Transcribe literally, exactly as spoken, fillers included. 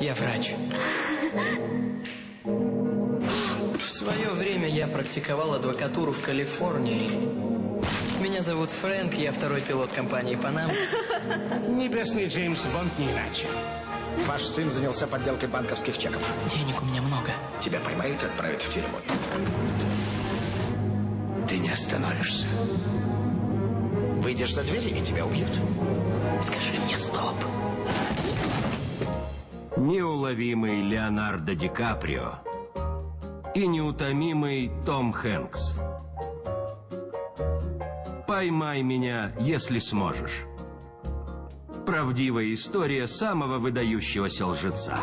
Я врач. В свое время я практиковал адвокатуру в Калифорнии. Меня зовут Фрэнк, я второй пилот компании «Панама». Небесный Джеймс Бонд не иначе. Ваш сын занялся подделкой банковских чеков. Денег у меня много. Тебя поймают и отправят в тюрьму. Ты не остановишься. Выйдешь за дверь, и тебя убьют. Скажи мне стоп. Неуловимый Леонардо Ди Каприо и неутомимый Том Хэнкс. «Поймай меня, если сможешь». Правдивая история самого выдающегося лжеца.